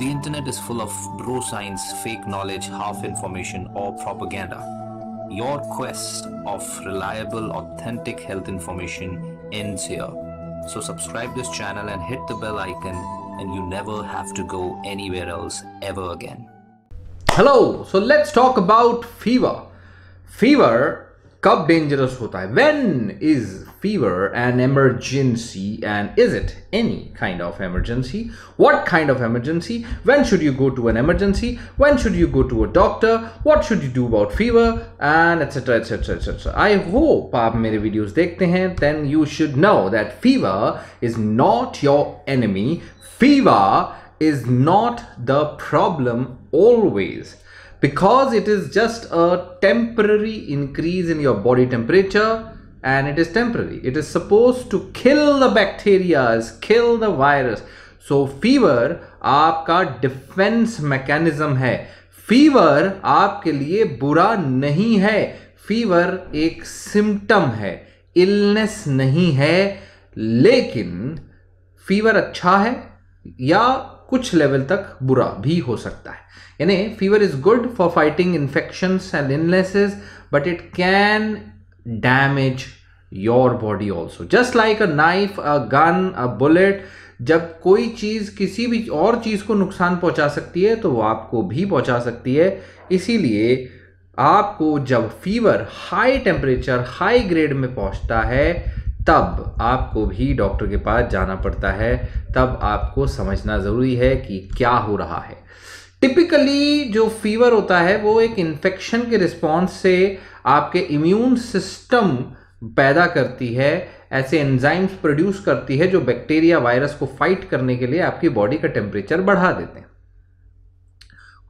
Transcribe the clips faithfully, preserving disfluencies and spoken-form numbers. The internet is full of bro science, fake knowledge, half information or propaganda. Your quest of reliable, authentic health information ends here. So subscribe this channel and hit the bell icon and you never have to go anywhere else ever again. Hello, so let's talk about fever. Fever कब dangerous होता है? When is fever an emergency and is it any kind of emergency? What kind of emergency? When should you go to an emergency? When should you go to a doctor? What should you do about fever? And etc etc etc. I hope आप मेरे videos देखते हैं, then you should know that fever is not your enemy. Fever is not the problem always. Because it is just a temporary increase in your body temperature and it is temporary. It is supposed to kill the bacteria, kill the virus. So fever आपका defense mechanism है. Fever आपके लिए बुरा नहीं है. Fever एक symptom है. Illness नहीं है. लेकिन fever अच्छा है या कुछ लेवल तक बुरा भी हो सकता है. यानी fever is good for fighting infections and illnesses, but it can damage your body also. Just like a knife, a gun, a bullet, जब कोई चीज़ किसी भी और चीज़ को नुकसान पहुंचा सकती है तो वो आपको भी पहुंचा सकती है. इसीलिए आपको जब fever high temperature, high grade में पहुंचता है तब आपको भी डॉक्टर के पास जाना पड़ता है. तब आपको समझना ज़रूरी है कि क्या हो रहा है. टिपिकली जो फीवर होता है वो एक इन्फेक्शन के रिस्पॉन्स से आपके इम्यून सिस्टम पैदा करती है, ऐसे एंजाइम्स प्रोड्यूस करती है जो बैक्टीरिया वायरस को फाइट करने के लिए आपकी बॉडी का टेम्परेचर बढ़ा देते हैं.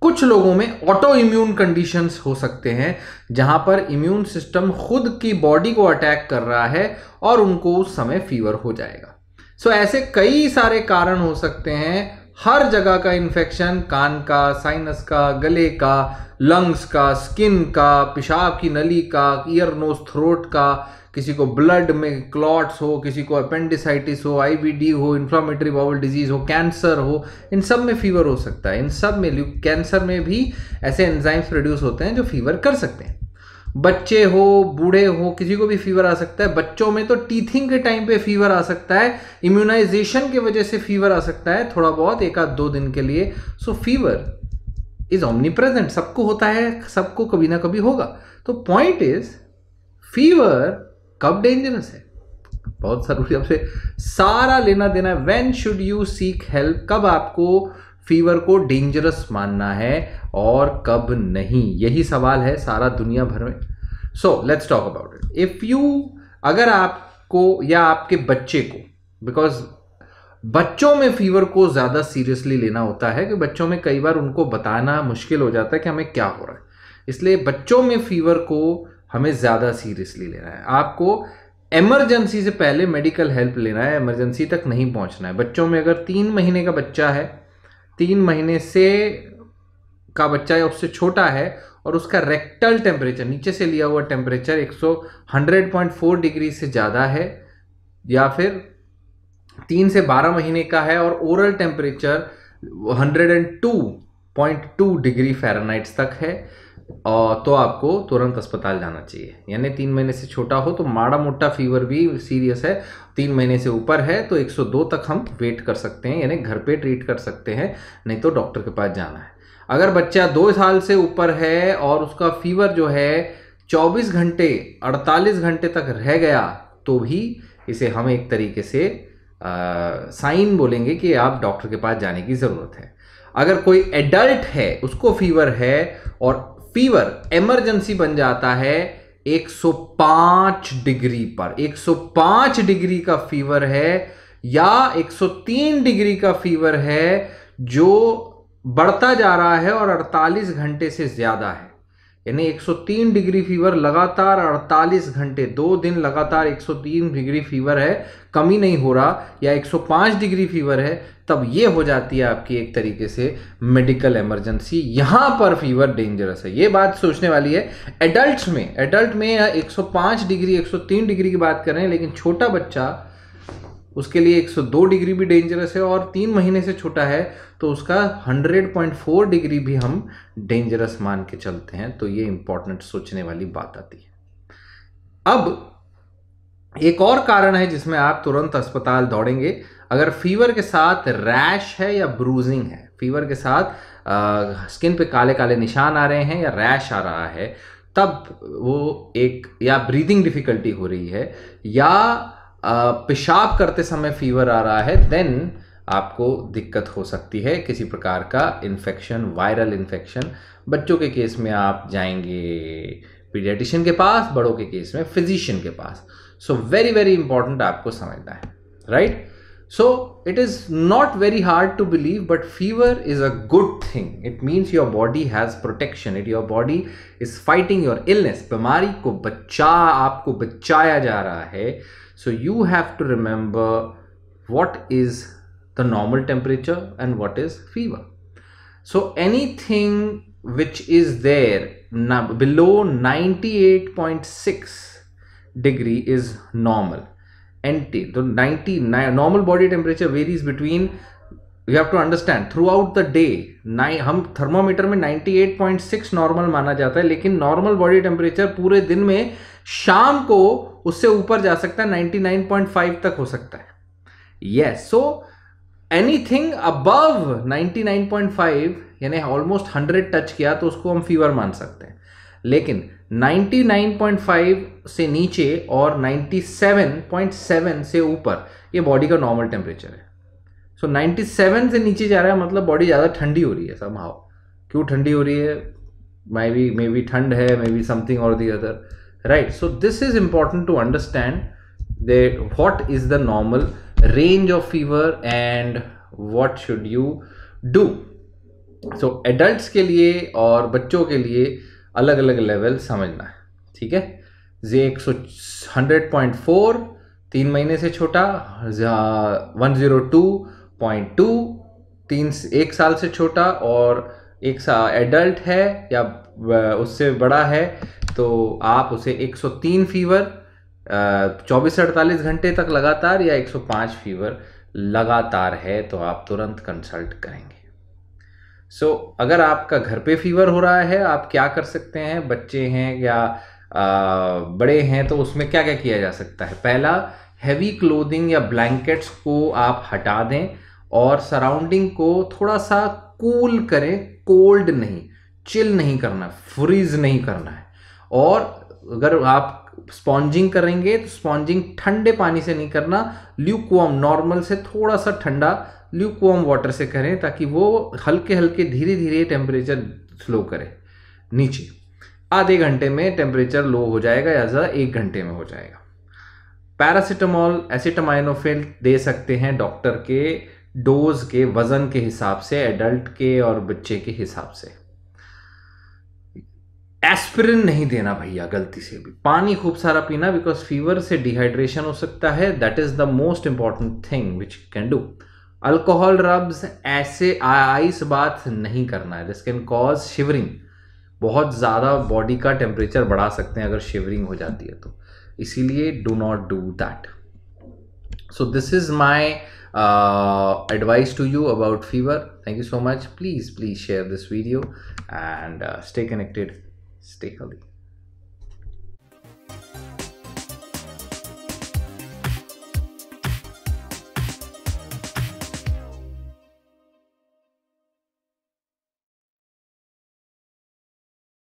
कुछ लोगों में ऑटो इम्यून कंडीशंस हो सकते हैं जहां पर इम्यून सिस्टम खुद की बॉडी को अटैक कर रहा है और उनको उस समय फीवर हो जाएगा. सो so, ऐसे कई सारे कारण हो सकते हैं. हर जगह का इन्फेक्शन, कान का, साइनस का, गले का, लंग्स का, स्किन का, पेशाब की नली का, ईयर नोज थ्रोट का, किसी को ब्लड में क्लॉट्स हो, किसी को अपेंडिसाइटिस हो, आईबीडी हो, इन्फ्लामेटरी बाउल डिजीज़ हो, कैंसर हो, इन सब में फीवर हो सकता है. इन सब में, कैंसर में भी ऐसे एंजाइम्स प्रोड्यूस होते हैं जो फीवर कर सकते हैं. बच्चे हो, बूढ़े हो, किसी को भी फीवर आ सकता है. बच्चों में तो टीथिंग के टाइम पे फीवर आ सकता है, इम्यूनाइजेशन की वजह से फीवर आ सकता है थोड़ा बहुत, एक आध दो दिन के लिए. So fever is omnipresent, सबको होता है, सबको कभी ना कभी होगा. तो पॉइंट इज फीवर कब डेंजरस है, बहुत जरूरी आपसे सारा लेना देना है. When should you seek help, कब आपको फीवर को डेंजरस मानना है और कब नहीं, यही सवाल है सारा दुनिया भर में. So let's talk about it. If you, अगर आपको या आपके बच्चे को, बिकॉज बच्चों में फीवर को ज़्यादा सीरियसली लेना होता है कि बच्चों में कई बार उनको बताना मुश्किल हो जाता है कि हमें क्या हो रहा है, इसलिए बच्चों में फीवर को हमें ज़्यादा सीरियसली लेना है. आपको एमरजेंसी से पहले मेडिकल हेल्प लेना है, एमरजेंसी तक नहीं पहुँचना है. बच्चों में अगर तीन महीने का बच्चा है, तीन महीने से का बच्चा या उससे छोटा है और उसका रेक्टल टेम्परेचर, नीचे से लिया हुआ टेम्परेचर एक सौ पॉइंट चार डिग्री से ज़्यादा है, या फिर तीन से बारह महीने का है और ओरल टेम्परेचर एक सौ दो पॉइंट दो डिग्री फ़ारेनहाइट तक है, तो आपको तुरंत अस्पताल जाना चाहिए. यानी तीन महीने से छोटा हो तो माड़ा मोटा फीवर भी सीरियस है, तीन महीने से ऊपर है तो एक सौ दो तक हम वेट कर सकते हैं, यानी घर पे ट्रीट कर सकते हैं, नहीं तो डॉक्टर के पास जाना है. अगर बच्चा दो साल से ऊपर है और उसका फीवर जो है चौबीस घंटे, अड़तालीस घंटे तक रह गया तो भी इसे हम एक तरीके से साइन बोलेंगे कि आप डॉक्टर के पास जाने की ज़रूरत है. अगर कोई एडल्ट है, उसको फीवर है और फीवर एमरजेंसी बन जाता है एक सौ पाँच डिग्री पर, एक सौ पाँच डिग्री का फीवर है या एक सौ तीन डिग्री का फीवर है जो बढ़ता जा रहा है और अड़तालीस घंटे से ज़्यादा है, यानी एक सौ तीन डिग्री फीवर लगातार अड़तालीस घंटे, दो दिन लगातार एक सौ तीन डिग्री फीवर है, कमी नहीं हो रहा, या एक सौ पाँच डिग्री फीवर है, तब ये हो जाती है आपकी एक तरीके से मेडिकल इमरजेंसी. यहाँ पर फीवर डेंजरस है, ये बात सोचने वाली है. एडल्ट्स में, एडल्ट में एक सौ पाँच डिग्री, एक सौ तीन डिग्री की बात कर रहे हैं, लेकिन छोटा बच्चा उसके लिए एक सौ दो डिग्री भी डेंजरस है, और तीन महीने से छोटा है तो उसका हंड्रेड पॉइंट फोर डिग्री भी हम डेंजरस मान के चलते हैं। तो ये इंपॉर्टेंट सोचने वाली बात आती है। अब एक और कारण है जिसमें आप तुरंत अस्पताल दौड़ेंगे, अगर फीवर के साथ रैश है या ब्रूजिंग है, फीवर के साथ आ, स्किन पे काले काले निशान आ रहे हैं या रैश आ रहा है, तब वो एक, या ब्रीदिंग डिफिकल्टी हो रही है, या पेशाब करते समय फीवर आ रहा है, देन आपको दिक्कत हो सकती है किसी प्रकार का इन्फेक्शन, वायरल इन्फेक्शन। बच्चों के केस में आप जाएंगे पीडियाट्रिशियन के पास, बड़ों के केस में फिजिशियन के पास। सो वेरी वेरी इंपॉर्टेंट आपको समझना है, right. So it is not very hard to believe, but fever is a good thing. It means your body has protection, it your body is fighting your illness, बीमारी को बचा आपको बचाया जा रहा है। So you have to remember what is the normal temperature and what is fever. So anything which is there below ninety-eight point six degree is normal. And the ninety-nine normal body temperature varies between, you have to understand, throughout the day। हम thermometer में अट्ठानवे point six normal माना जाता है, लेकिन normal body temperature पूरे दिन में शाम को उससे ऊपर जा सकता है, निन्यानवे पॉइंट फाइव तक हो सकता है। यस, सो एनीथिंग अबव निन्यानवे पॉइंट फाइव यानी ऑलमोस्ट हंड्रेड टच किया तो उसको हम फीवर मान सकते हैं, लेकिन निन्यानवे पॉइंट फाइव से नीचे और सत्तानवे पॉइंट सात से ऊपर ये बॉडी का नॉर्मल टेम्परेचर है। सो so, सत्तानवे से नीचे जा रहा है मतलब बॉडी ज़्यादा ठंडी हो रही है। समहाउ क्यों ठंडी हो रही है, मे बी मे बी ठंड है, मे बी समथिंग और the other, right? So this is important to understand that what is the normal range of fever and what should you do. So adults के लिए और बच्चों के लिए अलग अलग लेवल समझना है, ठीक है। जे एक सौ हंड्रेड पॉइंट फोर तीन महीने से छोटा, one zero two point two तीन एक साल से छोटा, और एक साल एडल्ट है या उससे बड़ा है तो आप उसे एक सौ तीन फीवर चौबीस अड़तालीस घंटे तक लगातार, या एक सौ पाँच फीवर लगातार है तो आप तुरंत कंसल्ट करेंगे। सो so, अगर आपका घर पे फीवर हो रहा है, आप क्या कर सकते हैं, बच्चे हैं या आ, बड़े हैं, तो उसमें क्या क्या किया जा सकता है। पहला, हैवी क्लोथिंग या ब्लैंकेट्स को आप हटा दें और सराउंडिंग को थोड़ा सा कूल करें, कोल्ड नहीं, चिल नहीं करना, फ्रीज नहीं करना है। और अगर आप स्पॉन्जिंग करेंगे तो स्पॉन्जिंग ठंडे पानी से नहीं करना, ल्यूकवार्म नॉर्मल से थोड़ा सा ठंडा ल्यूकवार्म वाटर से करें, ताकि वो हल्के हल्के धीरे धीरे टेम्परेचर स्लो करे नीचे। आधे घंटे में टेम्परेचर लो हो जाएगा या ज़्यादा एक घंटे में हो जाएगा। पैरासीटामोल, एसिटामाइनोफेन दे सकते हैं डॉक्टर के डोज के वज़न के हिसाब से, एडल्ट के और बच्चे के हिसाब से। एस्पिरिन नहीं देना भैया गलती से भी। पानी खूब सारा पीना, बिकॉज फीवर से डिहाइड्रेशन हो सकता है, that is the most important thing which you can do. Alcohol rubs, ऐसे आइस बात नहीं करना है, दिस कैन कॉज शिवरिंग। बहुत ज़्यादा बॉडी का टेम्परेचर बढ़ा सकते हैं अगर शिवरिंग हो जाती है तो, इसीलिए do not do that. So this is my advice to you about fever. Thank you so much. Please please share this video and stay connected, stay healthy.